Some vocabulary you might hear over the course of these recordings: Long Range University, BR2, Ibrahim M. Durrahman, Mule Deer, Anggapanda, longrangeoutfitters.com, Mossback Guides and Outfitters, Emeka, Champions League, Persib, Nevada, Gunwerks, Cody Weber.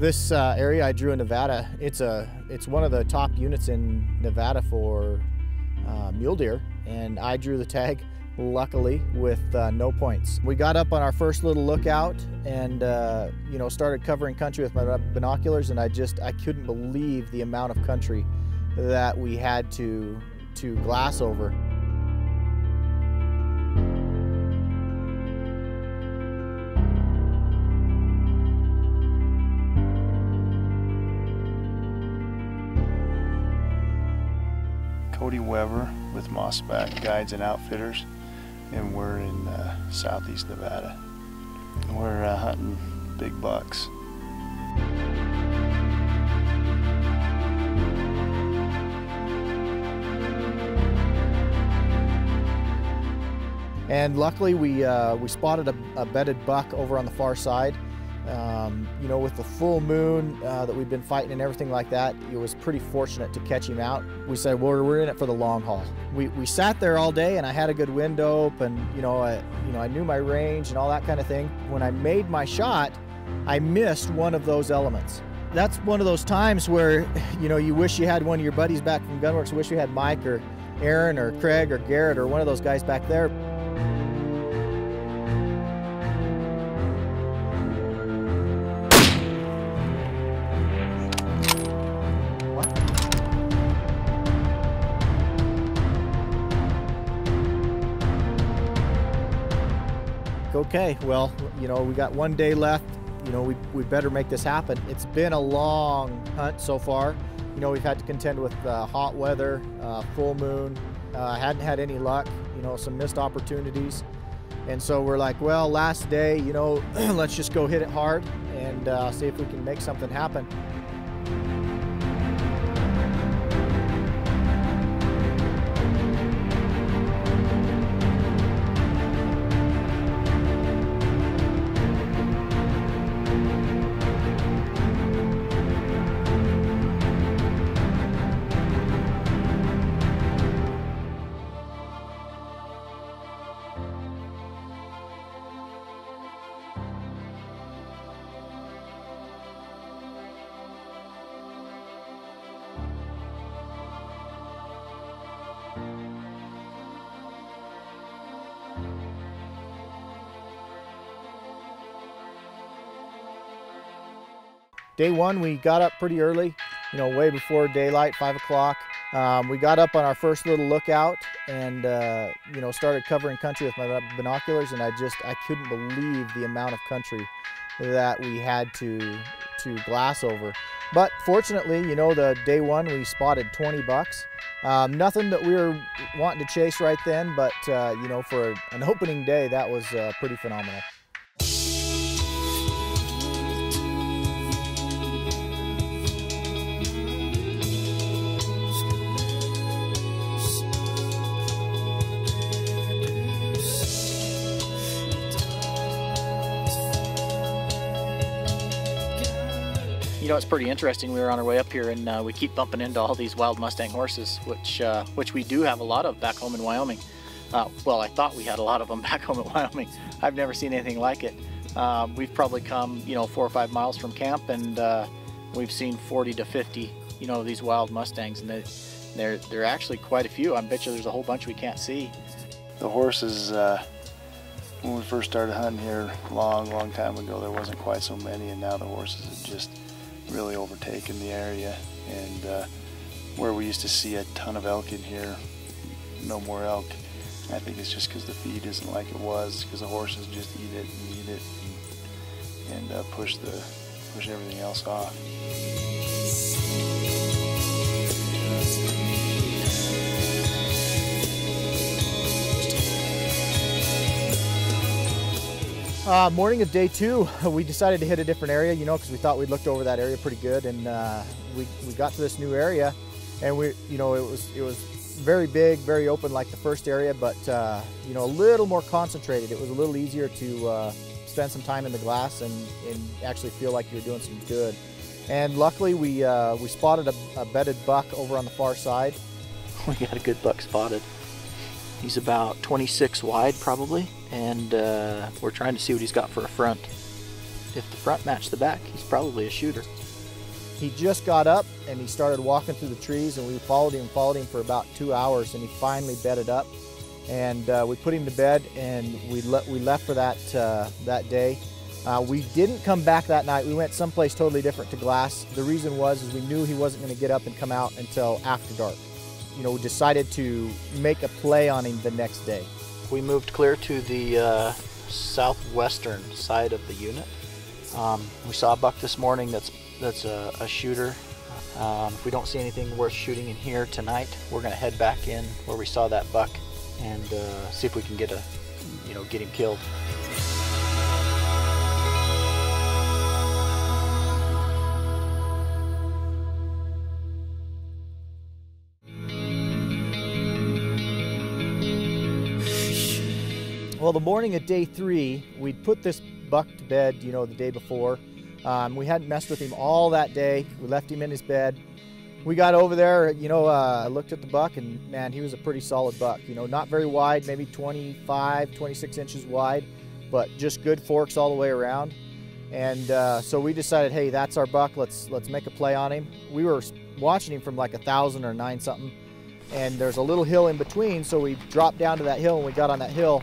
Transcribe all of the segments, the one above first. This area I drew in Nevada, it's one of the top units in Nevada for mule deer, and I drew the tag, luckily, with no points. We got up on our first little lookout and you know, started covering country with my binoculars, and I couldn't believe the amount of country that we had to glass over. Cody Weber with Mossback Guides and Outfitters, and we're in southeast Nevada. We're hunting big bucks. And luckily we spotted a bedded buck over on the far side. You know, with the full moon that we've been fighting and everything like that, it was pretty fortunate to catch him out. We said, well, we're in it for the long haul. We sat there all day, and I had a good window open. I knew my range and all that kind of thing. When I made my shot, I missed one of those elements. That's one of those times where, you know, you wish you had one of your buddies back from Gunwerks. You wish you had Mike or Aaron or Craig or Garrett or one of those guys back there. Okay, well, you know, we got one day left. You know, we better make this happen. It's been a long hunt so far. You know, we've had to contend with hot weather, full moon, hadn't had any luck, you know, some missed opportunities. And so we're like, well, last day, you know, let's just go hit it hard and see if we can make something happen. Day one, we got up pretty early, you know, way before daylight, 5 o'clock. We got up on our first little lookout and, you know, started covering country with my binoculars, and I couldn't believe the amount of country that we had to glass over. But fortunately, you know, the day one, we spotted 20 bucks. Nothing that we were wanting to chase right then, but, you know, for an opening day, that was pretty phenomenal. You know, it's pretty interesting. We were on our way up here, and we keep bumping into all these wild Mustang horses, which we do have a lot of back home in Wyoming. Well, I thought we had a lot of them back home in Wyoming. I've never seen anything like it. We've probably come, you know, 4 or 5 miles from camp, and we've seen 40 to 50, you know, these wild Mustangs, and they're actually quite a few. I bet you there's a whole bunch we can't see. The horses, when we first started hunting here long time ago, there wasn't quite so many, and now the horses are just really overtaken the area, and where we used to see a ton of elk in here, no more elk. I think it's just because the feed isn't like it was, because the horses just eat it and push everything else off. Morning of day two, we decided to hit a different area, you know, because we thought we'd looked over that area pretty good, and we got to this new area, and we, you know, it was very big, very open like the first area, but you know, a little more concentrated. It was a little easier to spend some time in the glass and actually feel like you were doing some good. And luckily, we spotted a bedded buck over on the far side. We got a good buck spotted. He's about 26 wide probably, and we're trying to see what he's got for a front. If the front matched the back, he's probably a shooter. He just got up and he started walking through the trees, and we followed him for about 2 hours, and he finally bedded up. And we put him to bed, and we left for that day. We didn't come back that night. We went someplace totally different to Glass. The reason was is we knew he wasn't going to get up and come out until after dark. You know, we decided to make a play on him the next day. We moved clear to the southwestern side of the unit. We saw a buck this morning that's a shooter. If we don't see anything worth shooting in here tonight, we're going to head back in where we saw that buck and see if we can get him killed. Well, the morning of day 3, we'd put this buck to bed, you know, the day before. We hadn't messed with him all that day. We left him in his bed. We got over there, you know, I looked at the buck, and man, he was a pretty solid buck. You know, not very wide, maybe 25, 26 inches wide, but just good forks all the way around. And so we decided, hey, that's our buck. Let's make a play on him. We were watching him from like 1,000 or 9-something, and there's a little hill in between, so we dropped down to that hill, and we got on that hill.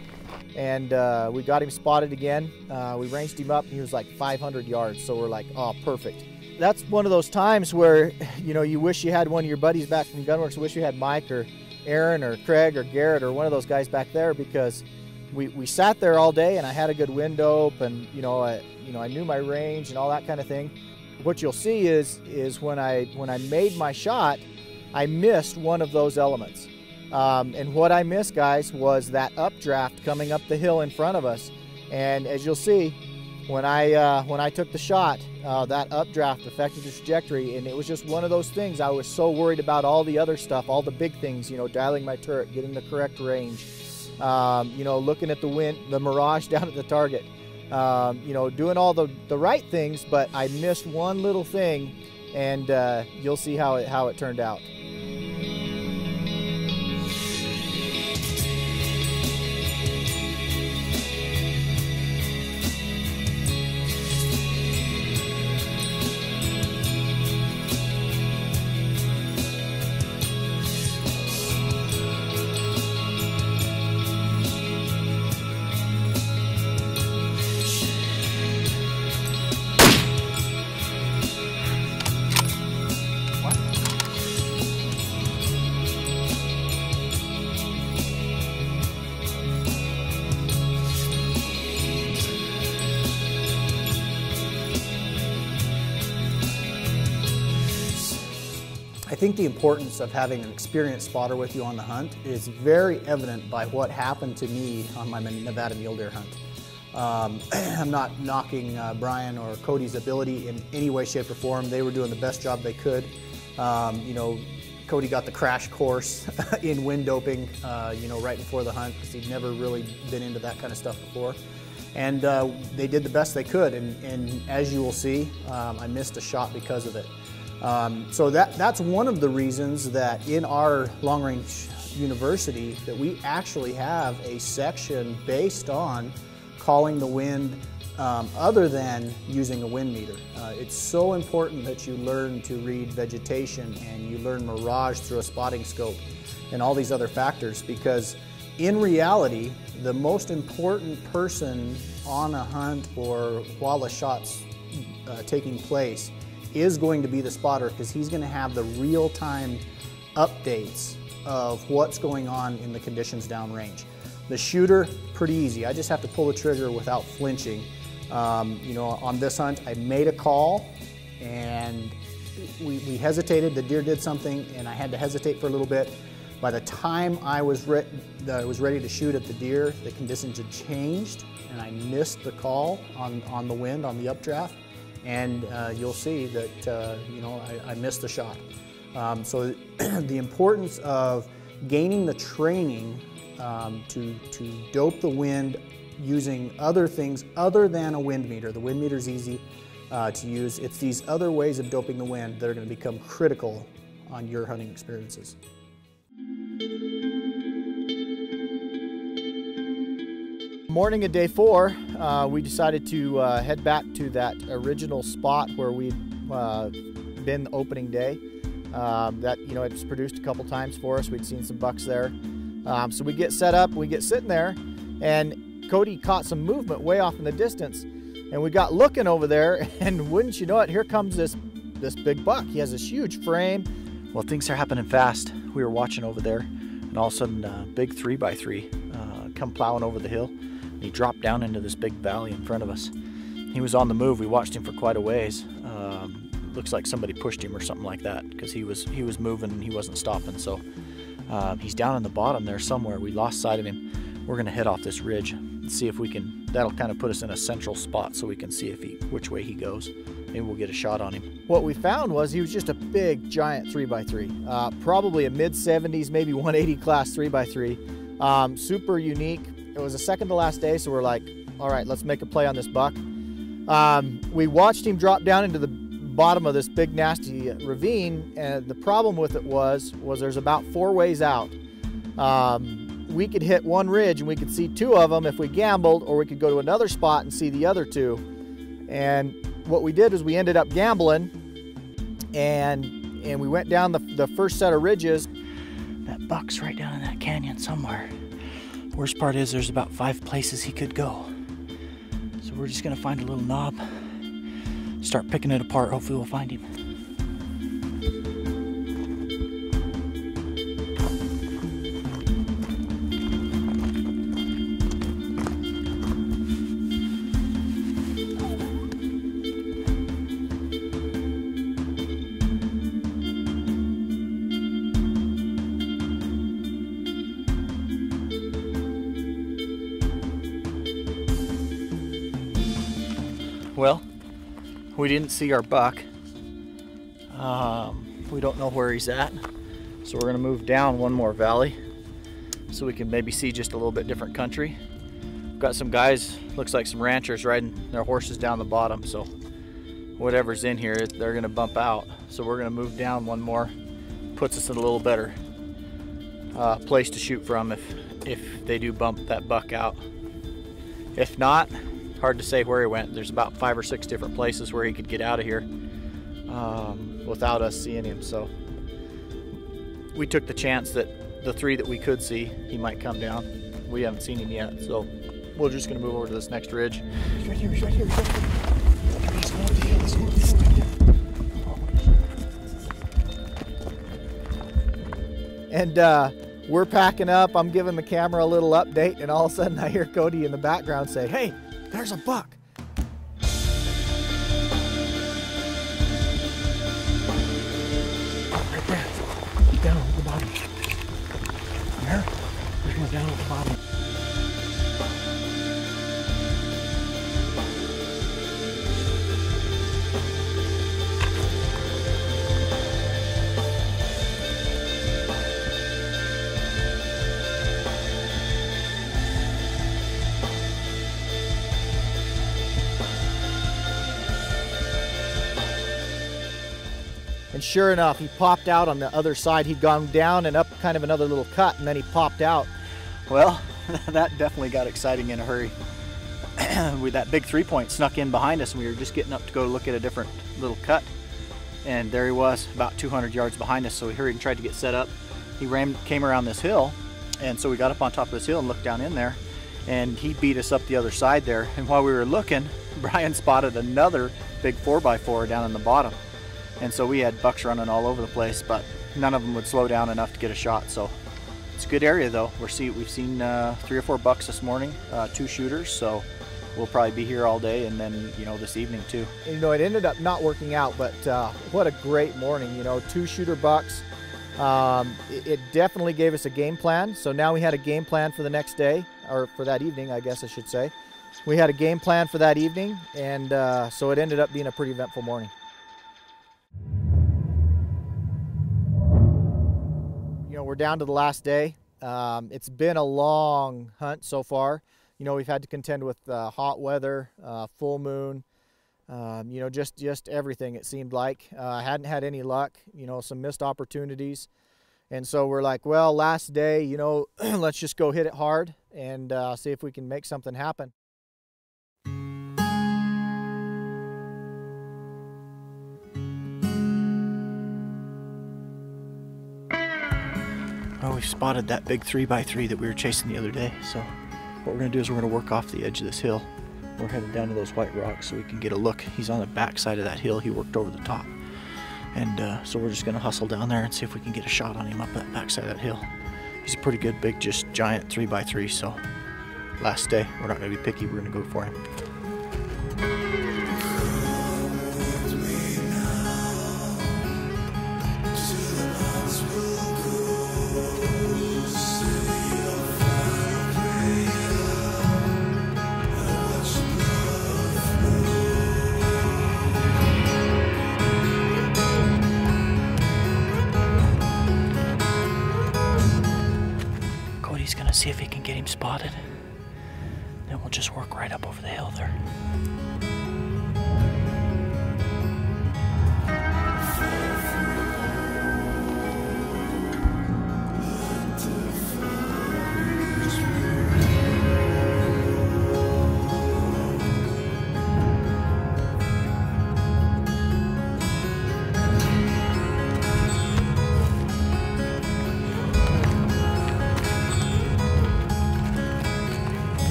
And we got him spotted again. We ranged him up, and he was like 500 yards, so we're like, oh, perfect. That's one of those times where, you know, you wish you had one of your buddies back from Gunwerks. You wish you had Mike or Aaron or Craig or Garrett or one of those guys back there, because we sat there all day, and I had a good window open, you know, I knew my range and all that kind of thing. What you'll see is when I made my shot, I missed one of those elements. And what I missed, guys, was that updraft coming up the hill in front of us. And as you'll see, when I took the shot, that updraft affected the trajectory, and it was just one of those things. I was so worried about all the other stuff, all the big things, you know, dialing my turret, getting the correct range, you know, looking at the wind, the mirage down at the target, you know, doing all the right things, but I missed one little thing, and you'll see how it turned out. I think the importance of having an experienced spotter with you on the hunt is very evident by what happened to me on my Nevada mule deer hunt. I'm not knocking Brian or Cody's ability in any way, shape, or form. They were doing the best job they could. You know, Cody got the crash course in wind doping, you know, right before the hunt, because he'd never really been into that kind of stuff before. And they did the best they could, and as you will see, I missed a shot because of it. So that's one of the reasons that in our Long Range University that we actually have a section based on calling the wind other than using a wind meter. It's so important that you learn to read vegetation and you learn mirage through a spotting scope and all these other factors, because in reality, the most important person on a hunt or while a shot's taking place is going to be the spotter, because he's going to have the real-time updates of what's going on in the conditions downrange. The shooter, pretty easy. I just have to pull the trigger without flinching. You know, on this hunt, I made a call, and we hesitated. The deer did something, and I had to hesitate for a little bit. By the time I was ready to shoot at the deer, the conditions had changed, and I missed the call on the wind, on the updraft. And you'll see that you know, I missed the shot. So the importance of gaining the training to dope the wind using other things other than a wind meter. The wind meter's easy to use. It's these other ways of doping the wind that are going to become critical on your hunting experiences. morning of day four, we decided to head back to that original spot where we'd been opening day. That, you know, it's produced a couple times for us. We'd seen some bucks there. So we get set up, we get sitting there, and Cody caught some movement way off in the distance, and we got looking over there, and wouldn't you know it, here comes this big buck. He has this huge frame. Well, things are happening fast. We were watching over there, and all of a sudden big 3x3 come plowing over the hill, and he dropped down into this big valley in front of us. He was on the move. We watched him for quite a ways. Looks like somebody pushed him or something like that, because he was moving and he wasn't stopping. So he's down in the bottom there somewhere. We lost sight of him. We're gonna head off this ridge and see if we can, that'll kind of put us in a central spot so we can see if which way he goes. Maybe we'll get a shot on him. What we found was he was just a big giant 3x3, probably a mid 70s, maybe 180 class 3x3. Super unique. It was the second to last day, so we're like, all right, let's make a play on this buck. We watched him drop down into the bottom of this big nasty ravine, and the problem with it was there's about four ways out. We could hit one ridge and we could see two of them if we gambled, or we could go to another spot and see the other two. And what we did is we ended up gambling, and we went down the first set of ridges. That buck's right down in that canyon somewhere. Worst part is there's about five places he could go, so we're just gonna find a little knob, start picking it apart. Hopefully we'll find him. Well, we didn't see our buck. We don't know where he's at, so we're gonna move down one more valley so we can maybe see just a little bit different country. We've got some guys, looks like some ranchers, riding their horses down the bottom, so whatever's in here, they're gonna bump out. So we're gonna move down one more, puts us in a little better place to shoot from if they do bump that buck out. If not, hard to say where he went. There's about five or six different places where he could get out of here without us seeing him. So we took the chance that the three that we could see, he might come down. We haven't seen him yet, so we're just gonna move over to this next ridge. He's right here, he's right here, he's right here. He's going up the hill, he's going up the hill right here. And we're packing up. I'm giving the camera a little update, and all of a sudden I hear Cody in the background say, "Hey, there's a buck." Right there. He's down over the bottom. There. There's one down over the bottom. And sure enough, he popped out on the other side. He'd gone down and up kind of another little cut, and then he popped out. Well, that definitely got exciting in a hurry. With that big 3-point snuck in behind us, and we were just getting up to go look at a different little cut. And there he was, about 200 yards behind us, so we hurried and tried to get set up. He came around this hill, and so we got up on top of this hill and looked down in there, and he beat us up the other side there. And while we were looking, Brian spotted another big 4x4 down in the bottom. And so we had bucks running all over the place, but none of them would slow down enough to get a shot. So it's a good area though. We've seen three or four bucks this morning, two shooters. So we'll probably be here all day, and then, you know, this evening too. You know, it ended up not working out, but what a great morning, you know, two shooter bucks. It definitely gave us a game plan. So now we had a game plan for the next day, or for that evening, I guess I should say. We had a game plan for that evening, and so it ended up being a pretty eventful morning. You know, we're down to the last day. It's been a long hunt so far. You know, we've had to contend with hot weather, full moon, you know, just everything, it seemed like. I hadn't had any luck, you know, some missed opportunities. And so we're like, well, last day, you know, let's just go hit it hard and see if we can make something happen. Well, we spotted that big 3x3 that we were chasing the other day, so what we're going to do is we're going to work off the edge of this hill. We're headed down to those white rocks so we can get a look. He's on the back side of that hill. He worked over the top. And so we're just going to hustle down there and see if we can get a shot on him up that back side of that hill. He's a pretty good, big, just giant 3x3, so last day, we're not going to be picky. We're going to go for him. See if he can get him spotted, then we'll just work right up over the hill there.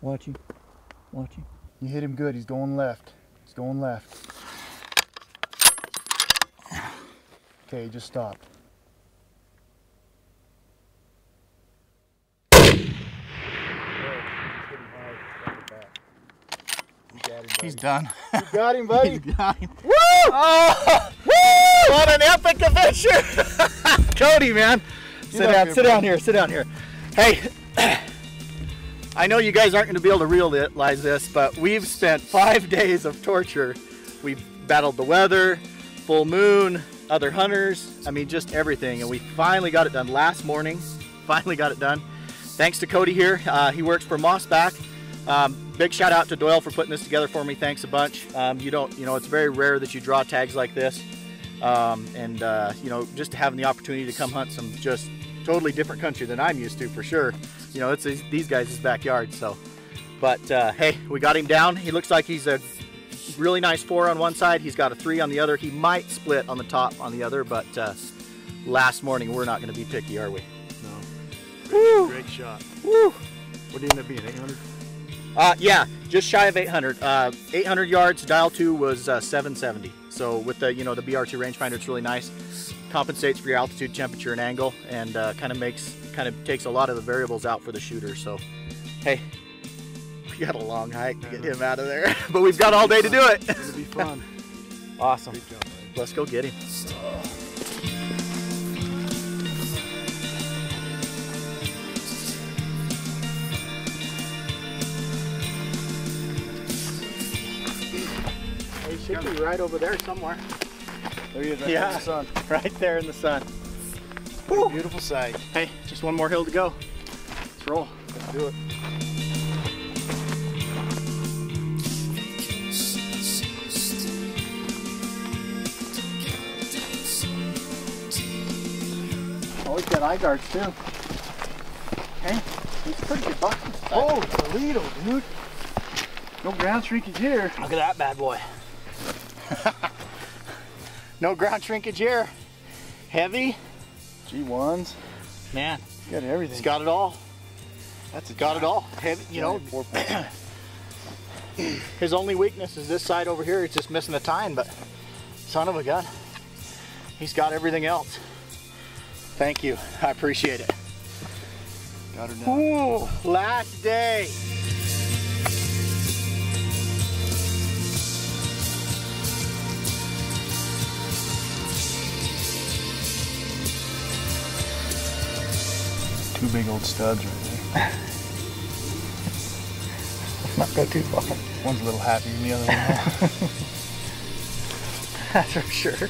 Watch him. Watch him. You hit him good. He's going left. He's going left. Okay, just stop. He's done. You got him, buddy. He's got him. Woo! Oh! Woo! What an epic adventure! Cody, man. Sit down. Sit down here. Sit down here. Hey. I know you guys aren't going to be able to realize this, but we've spent 5 days of torture. We've battled the weather, full moon, other hunters, I mean just everything, and we finally got it done last morning. Finally got it done. Thanks to Cody here. He works for Mossback. Big shout out to Doyle for putting this together for me. Thanks a bunch. It's very rare that you draw tags like this. Just having the opportunity to come hunt some just totally different country than I'm used to, for sure. You know, it's these guys' backyard, so. But hey, we got him down. He looks like he's a really nice 4 on one side. He's got a 3 on the other. He might split on the top on the other, but last morning, we're not gonna be picky, are we? No. Woo. Great shot. Woo. What did it end up being, 800? Yeah, just shy of 800. 800 yards, dial 2 was 770. So with the, the BR2 rangefinder, it's really nice. Compensates for your altitude, temperature, and angle, and kind of takes a lot of the variables out for the shooter. So, hey, we got a long hike to get him out of there, but we've got all day to do it. It's gonna be fun. Awesome. Let's go get him. He should be right over there somewhere. There he is, right there in the sun. Right there in the sun. Woo. Beautiful sight. Hey, just one more hill to go. Let's roll. Let's do it. Oh, he's got eye guards too. Hey, he's a pretty good buck. Oh, Toledo, dude. No ground shrinkage here. Look at that bad boy. No ground shrinkage here. Heavy. G1s. Man. He's got everything. He's got it all. That's a got it all. Heavy, His only weakness is this side over here. He's just missing the time, but son of a gun. He's got everything else. Thank you. I appreciate it. Got her down. Ooh, last day. Two big old studs right there. Let's not go too far. One's a little happier than the other one. That's for sure.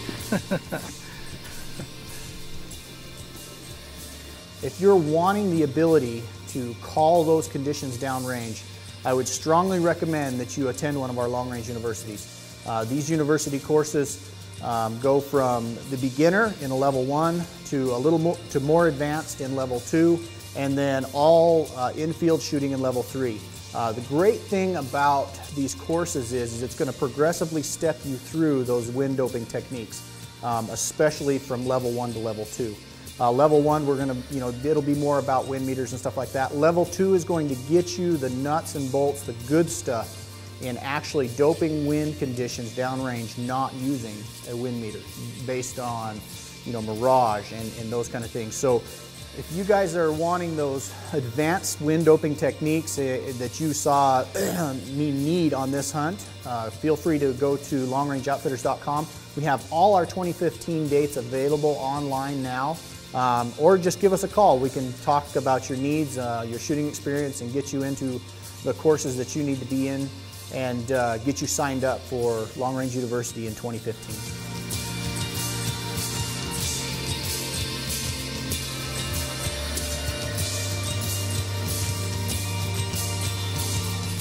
If you're wanting the ability to call those conditions downrange, I would strongly recommend that you attend one of our Long Range Universities. These university courses go from the beginner in a level 1 to a little more, to more advanced in level 2, and then all in-field shooting in level 3. The great thing about these courses is it's going to progressively step you through those wind doping techniques, especially from level 1 to level 2. Level 1, we're going to, it'll be more about wind meters and stuff like that. Level 2 is going to get you the nuts and bolts, the good stuff, in actually doping wind conditions downrange, not using a wind meter based on, mirage and those kind of things. So if you guys are wanting those advanced wind doping techniques that you saw me need on this hunt, feel free to go to longrangeoutfitters.com. We have all our 2015 dates available online now. Or just give us a call. We can talk about your needs, your shooting experience, and get you into the courses that you need to be in and get you signed up for Long Range University in 2015.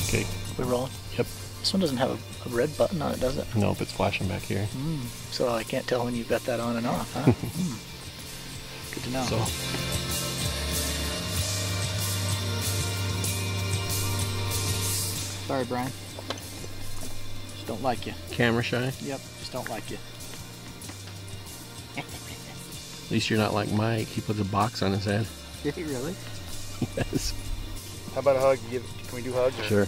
Okay. We're rolling? Yep. This one doesn't have a red button on it, does it? Nope, it's flashing back here. So I can't tell when you've got that on and off, huh? Good to know. So. Sorry, Brian. Just don't like you. Camera shy? Yep, just don't like you. At least you're not like Mike. He puts a box on his head. Did he really? Yes. How about a hug? Can we do hugs? Sure.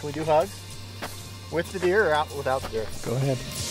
Can we do hugs? With the deer or without the deer? Go ahead.